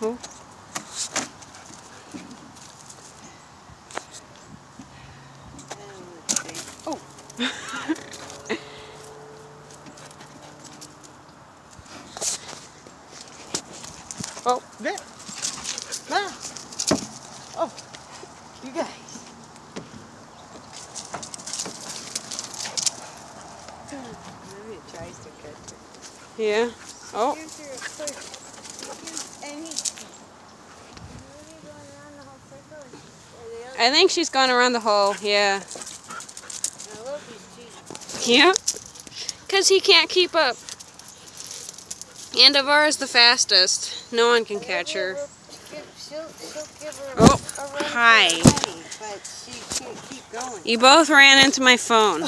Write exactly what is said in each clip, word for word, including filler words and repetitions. ¿no? Oh. Oh, there. Nah. Oh, you guys. Maybe it tries to catch it. Yeah. Oh. I think she's gone around the hole, yeah. Yeah, because he can't keep up. And Avar is the fastest. No one can catch her. Oh, hi. You both ran into my phone.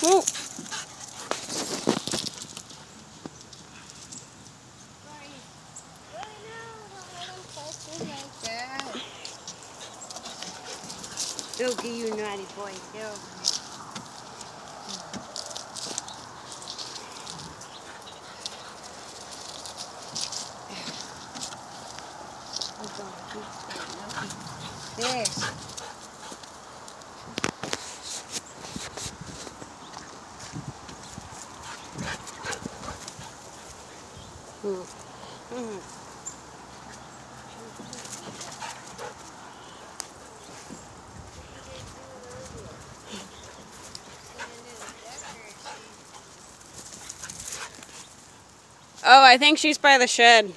Whoa. Loki, you naughty boy, go. There. Mm-hmm. Oh, I think she's by the shed.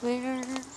Where?